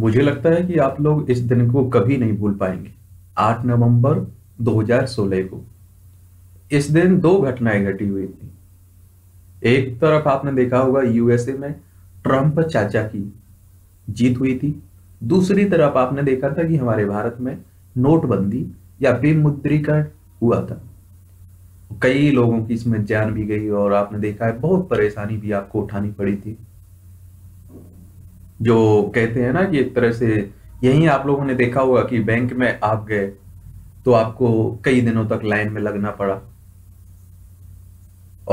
मुझे लगता है कि आप लोग इस दिन को कभी नहीं भूल पाएंगे, 8 नवंबर 2016 को। इस दिन दो घटनाएं घटी हुई थी। एक तरफ आपने देखा होगा यूएसए में ट्रंप चाचा की जीत हुई थी, दूसरी तरफ आपने देखा था कि हमारे भारत में नोटबंदी या विमुद्रीकरण हुआ था। कई लोगों की इसमें जान भी गई और आपने देखा है बहुत परेशानी भी आपको उठानी पड़ी थी। जो कहते हैं ना कि एक तरह से यही आप लोगों ने देखा होगा कि बैंक में आप गए तो आपको कई दिनों तक लाइन में लगना पड़ा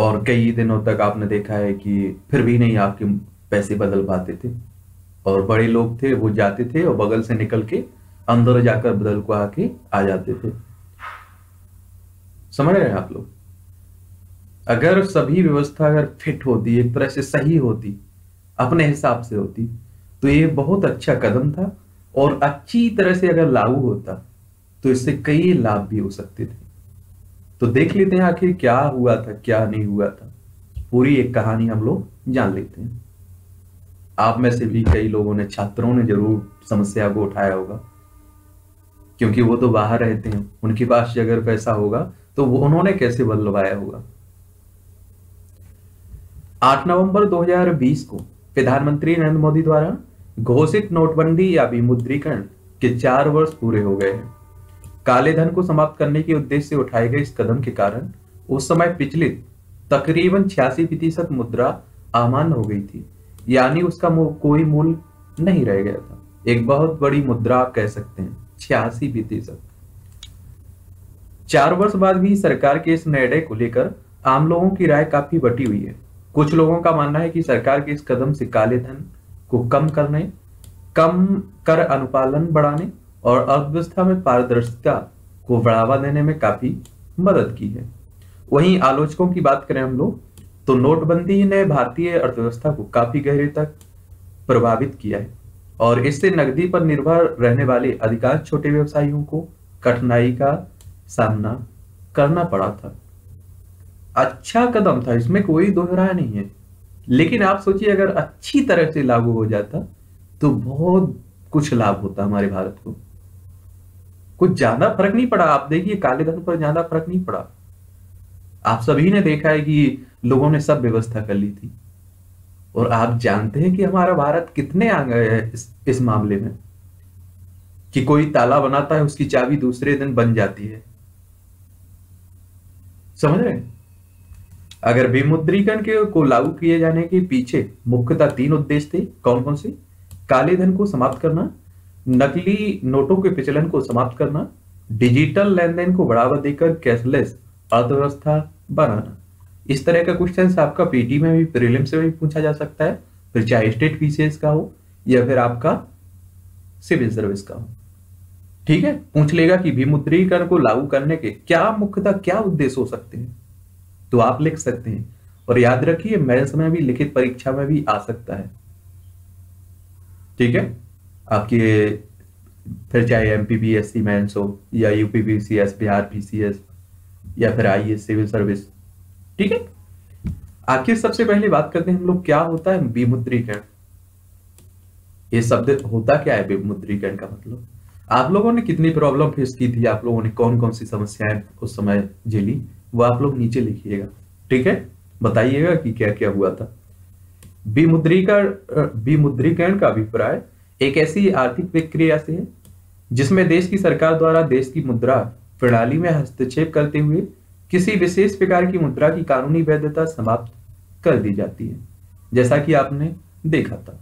और कई दिनों तक आपने देखा है कि फिर भी नहीं आपके पैसे बदल पाते थे और बड़े लोग थे वो जाते थे और बगल से निकल के अंदर जाकर बदल को आके आ जाते थे। समझ रहे हैं आप लोग? अगर सभी व्यवस्था अगर फिट होती, एक तरह से सही होती, अपने हिसाब से होती, तो ये बहुत अच्छा कदम था और अच्छी तरह से अगर लागू होता तो इससे कई लाभ भी हो सकते थे। तो देख लेते हैं आखिर क्या हुआ था, क्या नहीं हुआ था, पूरी एक कहानी हम लोग जान लेते हैं। आप में से भी कई लोगों ने, छात्रों ने जरूर समस्या को उठाया होगा क्योंकि वो तो बाहर रहते हैं, उनके पास अगर पैसा होगा तो वो उन्होंने कैसे बदलवाया होगा। 8 नवंबर 2020 को प्रधानमंत्री नरेंद्र मोदी द्वारा घोषित नोटबंदी या विमुद्रीकरण के 4 वर्ष पूरे हो गए हैं। काले धन को समाप्त करने के उद्देश्य से उठाए गए इस कदम के कारण उस समय पिछले तकरीबन 86% मुद्रा अमान्य हो गई थी, यानी उसका कोई मूल्य नहीं रह गया था। एक बहुत बड़ी मुद्रा आप कह सकते हैं, 86%। 4 वर्ष बाद भी सरकार के इस निर्णय को लेकर आम लोगों की राय काफी बटी हुई है। कुछ लोगों का मानना है कि सरकार के इस कदम से काले धन को कम करने, कम कर अनुपालन बढ़ाने और अर्थव्यवस्था में पारदर्शिता को बढ़ावा देने में काफी मदद की है। वहीं आलोचकों की बात करें हम लोग तो नोटबंदी ने भारतीय अर्थव्यवस्था को काफी गहरे तक प्रभावित किया है और इससे नकदी पर निर्भर रहने वाले अधिकांश छोटे व्यवसायियों को कठिनाई का सामना करना पड़ा था। अच्छा कदम था, इसमें कोई दोहराया नहीं है, लेकिन आप सोचिए अगर अच्छी तरह से लागू हो जाता तो बहुत कुछ लाभ होता हमारे भारत को। कुछ ज्यादा फर्क नहीं पड़ा, आप देखिए काले धन पर ज्यादा फर्क नहीं पड़ा। आप सभी ने देखा है कि लोगों ने सब व्यवस्था कर ली थी और आप जानते हैं कि हमारा भारत कितने आगे है इस मामले में कि कोई ताला बनाता है उसकी चाबी दूसरे दिन बन जाती है। समझ रहे हैं? अगर विमुद्रीकरण के को लागू किए जाने के पीछे मुख्यतः 3 उद्देश्य थे। कौन कौन से? काले धन को समाप्त करना, नकली नोटों के प्रचलन को समाप्त करना, डिजिटल लेन देन को बढ़ावा देकर कैशलेस अर्थव्यवस्था बनाना। इस तरह का क्वेश्चन आपका पीटी में भी, प्रीलिम्स में भी पूछा जा सकता है, फिर चाहे स्टेट पीसीएस का हो या फिर आपका सिविल सर्विस का हो। ठीक है, पूछ लेगा कि विमुद्रीकरण को लागू करने के क्या मुख्यतः क्या उद्देश्य हो सकते हैं, तो आप लिख सकते हैं। और याद रखिए मेंस में भी, लिखित परीक्षा में भी आ सकता है। ठीक है, आपके फिर चाहे एमपीपीएससी मेंस हो या यूपीपीसीएस, बिहार पीसीएस या फिर आईएएस सिविल सर्विस। ठीक है, आखिर सबसे पहले बात करते हैं हम लोग क्या होता है विमुद्रीकरण। ये शब्द होता क्या है? विमुद्रीकरण का मतलब आप लोगों ने कितनी प्रॉब्लम फेस की थी, आप लोगों ने कौन कौन सी समस्याएं उस समय झेली, वो आप लोग नीचे लिखिएगा। ठीक है, बताइएगा कि क्या क्या हुआ था। विमुद्रीकरण का अभिप्राय एक ऐसी आर्थिक प्रक्रिया से है जिसमें देश की सरकार द्वारा देश की मुद्रा प्रणाली में हस्तक्षेप करते हुए किसी विशेष प्रकार की मुद्रा की कानूनी वैधता समाप्त कर दी जाती है, जैसा कि आपने देखा था।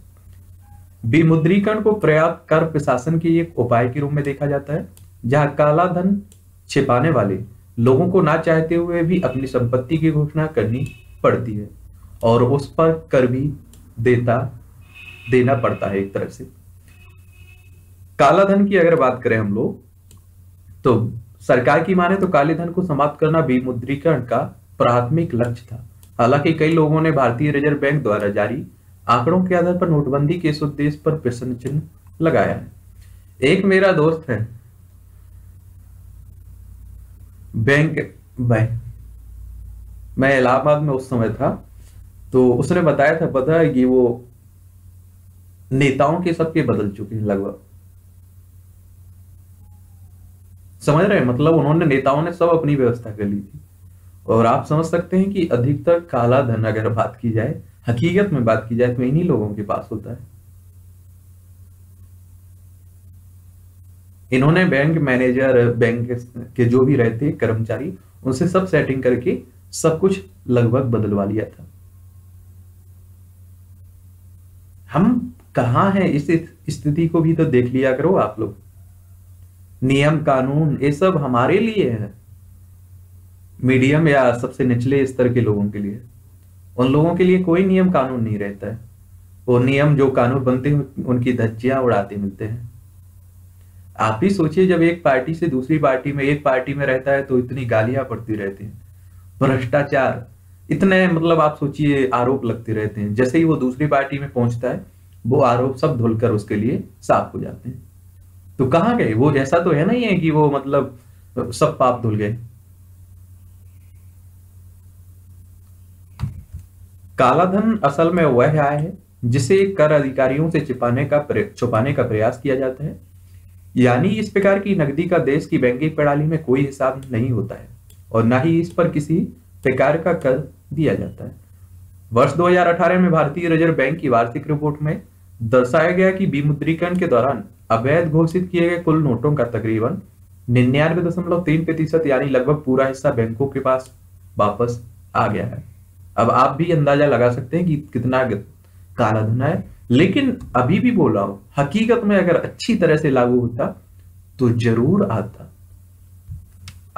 विमुद्रीकरण को पर्याप्त कर प्रशासन के एक उपाय के रूप में देखा जाता है, जहां काला धन छिपाने वाले लोगों को ना चाहते हुए भी अपनी संपत्ति की घोषणा करनी पड़ती है और उस पर कर भी देना पड़ता है। एक तरह से काला धन की अगर बात करें हम लोग तो सरकार की माने तो काले धन को समाप्त करना विमुद्रीकरण का प्राथमिक लक्ष्य था। हालांकि कई लोगों ने भारतीय रिजर्व बैंक द्वारा जारी आंकड़ों के आधार पर नोटबंदी के इस उद्देश्य पर प्रश्न चिन्ह लगाया है। एक मेरा दोस्त है बैंक, मैं इलाहाबाद में उस समय था, तो उसने बताया था, पता है कि वो नेताओं के सबके बदल चुके हैं लगभग, समझ रहे हैं? मतलब उन्होंने नेताओं ने सब अपनी व्यवस्था कर ली थी। और आप समझ सकते हैं कि अधिकतर काला धन अगर बात की जाए, हकीकत में बात की जाए तो इन्हीं लोगों के पास होता है। इन्होंने बैंक मैनेजर, बैंक के जो भी रहते कर्मचारी, उनसे सब सेटिंग करके सब कुछ लगभग बदलवा लिया था। हम कहाँ हैं, इस स्थिति को भी तो देख लिया करो आप लोग। नियम कानून ये सब हमारे लिए है, मीडियम या सबसे निचले स्तर के लोगों के लिए। उन लोगों के लिए कोई नियम कानून नहीं रहता है। वो नियम जो कानून बनते हैं उनकी धज्जियां उड़ाते मिलते हैं। आप ही सोचिए, जब एक पार्टी से दूसरी पार्टी में, एक पार्टी में रहता है तो इतनी गालियां पड़ती रहती हैं, भ्रष्टाचार इतने, मतलब आप सोचिए आरोप लगते रहते हैं। जैसे ही वो दूसरी पार्टी में पहुंचता है वो आरोप सब धुलकर उसके लिए साफ हो जाते हैं। तो कहाँ गए वो? जैसा तो है नहीं है कि वो मतलब सब पाप धुल गए। काला धन असल में वह आय है जिसे कर अधिकारियों से छुपाने का प्रयास किया जाता है। यानी इस प्रकार की नकदी का देश की बैंकिंग प्रणाली में कोई हिसाब नहीं होता है और ना ही इस पर किसी प्रकार का कर दिया जाता है। वर्ष 2018 में भारतीय रिजर्व बैंक की वार्षिक रिपोर्ट में दर्शाया गया कि विमुद्रीकरण के दौरान अवैध घोषित किए गए कुल नोटों का तकरीबन 99.3% यानी लगभग पूरा हिस्सा बैंकों के पास वापस आ गया है। अब आप भी अंदाजा लगा सकते हैं कि कितना काला धन है। लेकिन अभी भी बोला हो, हकीकत में अगर अच्छी तरह से लागू होता तो जरूर आता।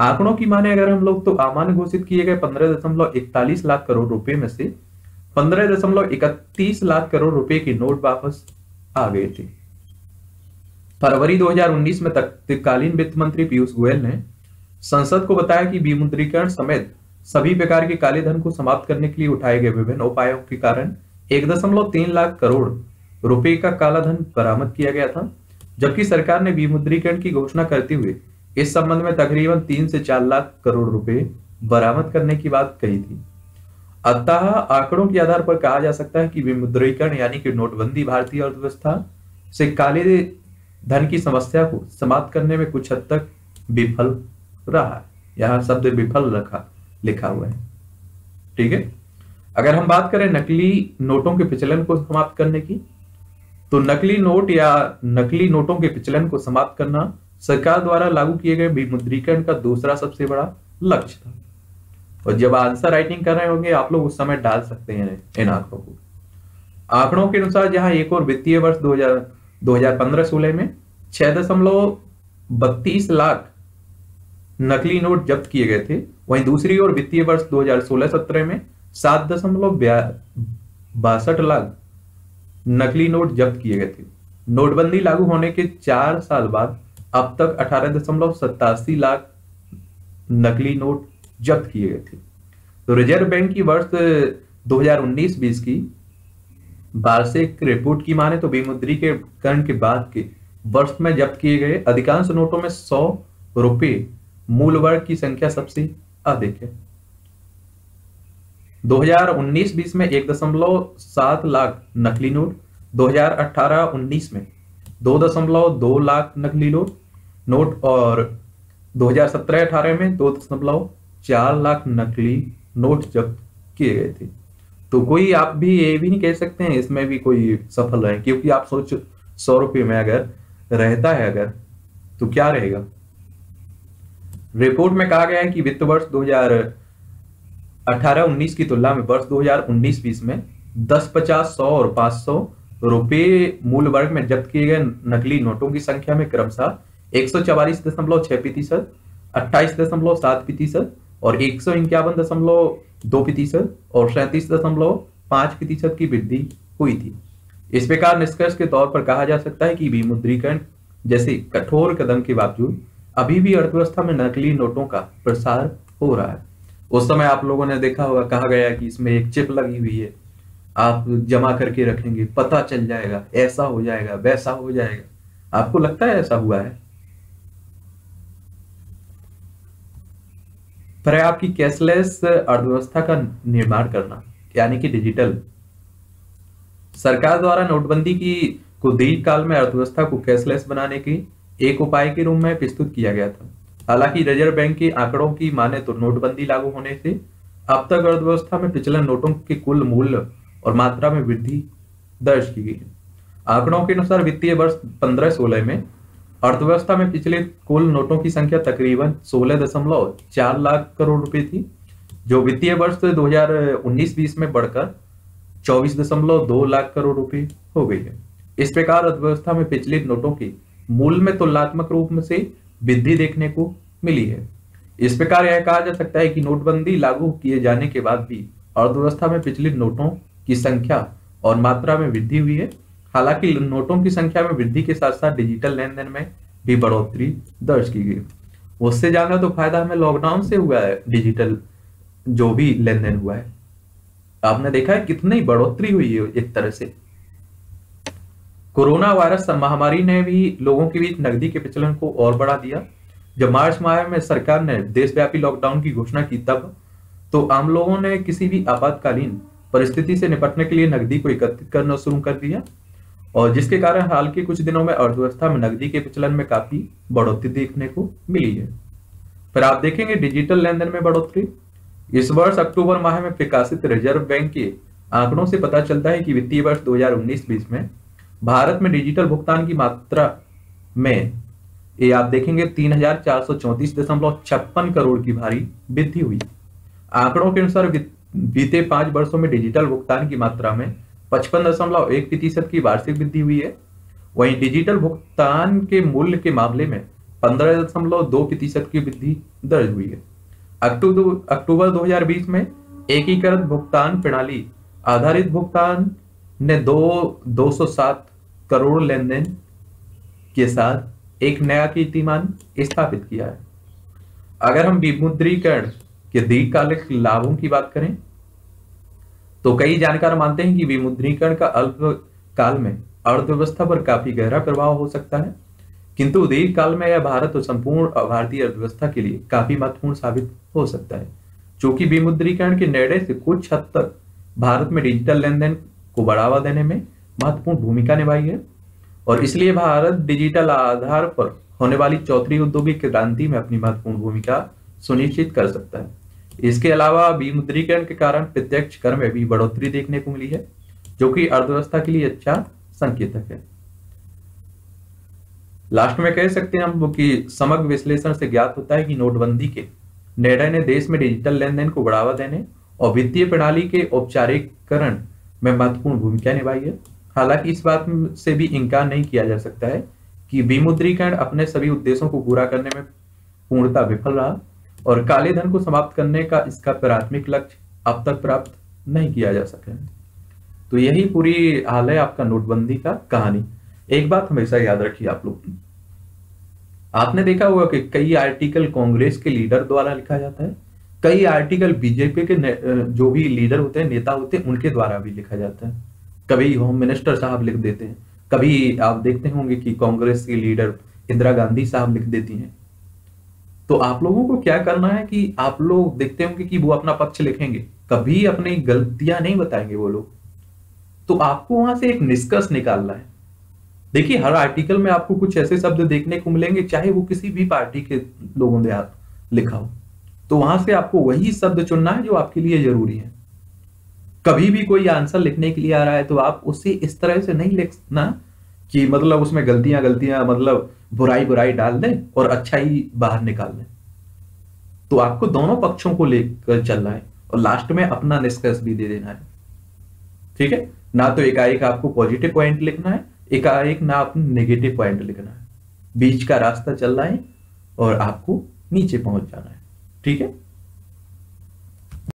आंकड़ों की माने अगर हम लोग तो अमान्य घोषित किए गए 15.41 लाख करोड़ रुपए में से 15.31 लाख करोड़ रुपए के नोट वापस आ गए थे। फरवरी 2019 में तत्कालीन वित्त मंत्री पीयूष गोयल ने संसद को बताया कि विमुद्रीकरण समेत सभी प्रकार के काले धन को समाप्त करने के लिए उठाए गए विभिन्न उपायों के कारण 1.3 लाख करोड़ रुपए का काला धन बरामद किया गया था, जबकि सरकार ने विमुद्रीकरण की घोषणा करते हुए इस संबंध में तकरीबन 3 से 4 लाख करोड़ रुपए बरामद करने की बात कही थी। अतः आंकड़ों के आधार पर कहा जा सकता है कि विमुद्रीकरण यानी कि नोटबंदी भारतीय अर्थव्यवस्था से काले धन की समस्या को समाप्त करने में कुछ हद तक विफल रहा है। यहाँ शब्द विफल लिखा हुआ है, ठीक है। अगर हम बात करें नकली नोटों के प्रचलन को समाप्त करने की, तो नकली नोट या नकली नोटों के प्रचलन को समाप्त करना सरकार द्वारा लागू किए गए विमुद्रीकरण का दूसरा सबसे बड़ा लक्ष्य था। और जब आंसर राइटिंग कर रहे होंगे आप लोग उस समय डाल सकते हैं इन आंकड़ों को। आंकड़ों के अनुसार जहां एक और वित्तीय वर्ष 2015-16 में 6.32 लाख नकली नोट जब्त किए गए थे, वहीं दूसरी ओर वित्तीय वर्ष 2016-17 में 7.62 लाख नकली नोट जब्त किए गए थे। नोटबंदी लागू होने के 4 साल बाद अब तक 18.87 लाख नकली नोट जब्त किए गए थे। तो रिजर्व बैंक की वर्ष 2019-20 की वार्षिक रिपोर्ट की माने तो विमुद्रीकरण के बाद के वर्ष में जब्त किए गए अधिकांश नोटों में 100 रुपए मूल वर्ग की संख्या सबसे अधिक है। 2019-20 में 1.7 लाख नकली नोट, 2018-19 में 2.2 लाख नकली नोट और 2017-18 में 2.4 लाख नकली नोट जब्त किए गए थे। तो कोई आप भी ये भी नहीं कह सकते हैं इसमें भी कोई सफल रहे, क्योंकि आप सोच 100 रुपये में अगर रहता है अगर तो क्या रहेगा। रिपोर्ट में कहा गया है कि वित्त वर्ष 2018-19 की तुलना में वर्ष 2019-20 में 10, 50, 100 और 500 रुपए मूल वर्ग में जब्त किए गए नकली नोटों की संख्या में क्रमशः 144.6%, 28.7% और 151.2% और 37.5% की वृद्धि हुई थी। इस प्रकार निष्कर्ष के तौर पर कहा जा सकता है कि विमुद्रीकरण जैसे कठोर कदम के बावजूद अभी भी अर्थव्यवस्था में नकली नोटों का प्रसार हो रहा है। उस समय आप लोगों ने देखा होगा, कहा गया कि इसमें एक चिप लगी हुई है, आप जमा करके रखेंगे, पता चल जाएगा, ऐसा हो जाएगा, वैसा हो जाएगा। आपको लगता है ऐसा हुआ है? पर आपकी कैशलेस अर्थव्यवस्था का निर्माण करना यानी कि डिजिटल सरकार द्वारा नोटबंदी की को दीर्घ काल में अर्थव्यवस्था को कैशलेस बनाने के एक उपाय के रूप में प्रस्तुत किया गया था। हालांकि रिजर्व बैंक के आंकड़ों की माने तो नोटबंदी लागू होने से अब तक अर्थव्यवस्था में पिछले नोटों के कुल मूल्य और मात्रा में वृद्धि दर्ज की गई है। आंकड़ों के अनुसार वित्तीय वर्ष 15-16 में अर्थव्यवस्था में पिछले कुल नोटों की संख्या तकरीबन 16.4 लाख करोड़ रुपए थी, जो वित्तीय वर्ष 2019-20 में बढ़कर 24.2 लाख करोड़ रुपए हो गई है। इस प्रकार अर्थव्यवस्था में पिछले नोटों के मूल्य में तुलनात्मक रूप से वृद्धि देखने को मिली है। इस प्रकार यह कहा जा सकता है कि नोटबंदी लागू किए जाने के बाद भी अर्थव्यवस्था में पिछले नोटों की संख्या और मात्रा में वृद्धि हुई है। हालांकि नोटों की संख्या में वृद्धि के साथ साथ डिजिटल लेन देन में भी बढ़ोतरी दर्ज की गई। उससे ज्यादा तो फायदा हमें लॉकडाउन से हुआ है। डिजिटल जो भी लेन देन हुआ है, आपने देखा है कितनी बढ़ोतरी हुई है। एक तरह से कोरोना वायरस महामारी ने भी लोगों के बीच नकदी के विचलन को और बढ़ा दिया। जब मार्च माह में सरकार ने देशव्यापी लॉकडाउन की घोषणा की, तब तो आम लोगों ने किसी भी आपातकालीन परिस्थिति से निपटने के लिए नकदी को एकत्रित करना शुरू कर दिया, और जिसके कारण हाल के कुछ दिनों में अर्थव्यवस्था में नकदी के विचलन में काफी बढ़ोतरी देखने को मिली है। फिर आप देखेंगे डिजिटल लेन देन में बढ़ोतरी। इस वर्ष अक्टूबर माह में प्रकाशित रिजर्व बैंक के आंकड़ों से पता चलता है कि वित्तीय वर्ष 2019-20 में भारत में डिजिटल भुगतान की मात्रा में ये आप देखेंगे 3,434.56 करोड़ की भारी वृद्धि हुई। आंकड़ों के अनुसार बीते 5 वर्षों में डिजिटल भुगतान की मात्रा में 55.1% की वार्षिक वृद्धि हुई है। वहीं डिजिटल भुगतान के मूल्य के मामले में 15.2% की वृद्धि दर्ज हुई है। अक्टूबर 2020 में एकीकृत भुगतान प्रणाली आधारित भुगतान ने 207 करोड़ लेन देन के साथ एक नया कीर्तिमान स्थापित किया है। अगर हम विमुद्रीकरण के दीर्घकालिक लाभों की बात करें तो कई जानकार मानते हैं कि विमुद्रीकरण का अल्पकाल में अर्थव्यवस्था पर काफी गहरा प्रभाव हो सकता है, किंतु दीर्घ काल में यह भारत और संपूर्ण भारतीय अर्थव्यवस्था के लिए काफी महत्वपूर्ण साबित हो सकता है। चूंकि विमुद्रीकरण के निर्णय से कुछ हद तक भारत में डिजिटल लेन देन को बढ़ावा देने में महत्वपूर्ण भूमिका निभाई है, और इसलिए भारत डिजिटल आधार पर होने वाली चौथी औद्योगिक क्रांति में अपनी महत्वपूर्ण भूमिका सुनिश्चित कर सकता है। इसके अलावा विमुद्रीकरण के कारण प्रत्यक्ष कर में भी बढ़ोतरी देखने को मिली है, जो कि अर्थव्यवस्था के लिए अच्छा संकेतक है। लास्ट में कह सकते हैं हम कि समग्र विश्लेषण से ज्ञात होता है कि नोटबंदी के निर्णय ने देश में डिजिटल लेन देन को बढ़ावा देने और वित्तीय प्रणाली के औपचारिकरण में महत्वपूर्ण भूमिका निभाई है। हालांकि इस बात से भी इनकार नहीं किया जा सकता है कि विमुद्रीकरण अपने सभी उद्देश्यों को पूरा करने में पूर्णतः विफल रहा, और काले धन को समाप्त करने का इसका प्राथमिक लक्ष्य अब तक प्राप्त नहीं किया जा सका। तो यही पूरी हाल है आपका नोटबंदी का कहानी। एक बात हमेशा याद रखिए आप लोग, आपने देखा होगा कि कई आर्टिकल कांग्रेस के लीडर द्वारा लिखा जाता है, कई आर्टिकल बीजेपी के जो भी लीडर होते हैं, नेता होते हैं, उनके द्वारा भी लिखा जाता है। कभी होम मिनिस्टर साहब लिख देते हैं, कभी आप देखते होंगे कि कांग्रेस के लीडर इंदिरा गांधी साहब लिख देती हैं। तो आप लोगों को क्या करना है कि आप लोग देखते होंगे कि वो अपना पक्ष लिखेंगे, कभी अपनी गलतियां नहीं बताएंगे वो लोग। तो आपको वहां से एक निष्कर्ष निकालना है। देखिए, हर आर्टिकल में आपको कुछ ऐसे शब्द देखने को मिलेंगे, चाहे वो किसी भी पार्टी के लोगों ने आप लिखा हो, तो वहां से आपको वही शब्द चुनना है जो आपके लिए जरूरी है। कभी भी कोई आंसर लिखने के लिए आ रहा है तो आप उसे इस तरह से नहीं लिखना कि मतलब उसमें गलतियां मतलब बुराई डाल दें और अच्छाई बाहर निकाल दें। तो आपको दोनों पक्षों को लेकर चलना है और लास्ट में अपना निष्कर्ष भी दे देना है। ठीक है ना, तो एकाएक आपको पॉजिटिव पॉइंट लिखना है, एकाएक ना आपको नेगेटिव पॉइंट लिखना है। बीच का रास्ता चलना है और आपको नीचे पहुंच जाना है। ठीक है।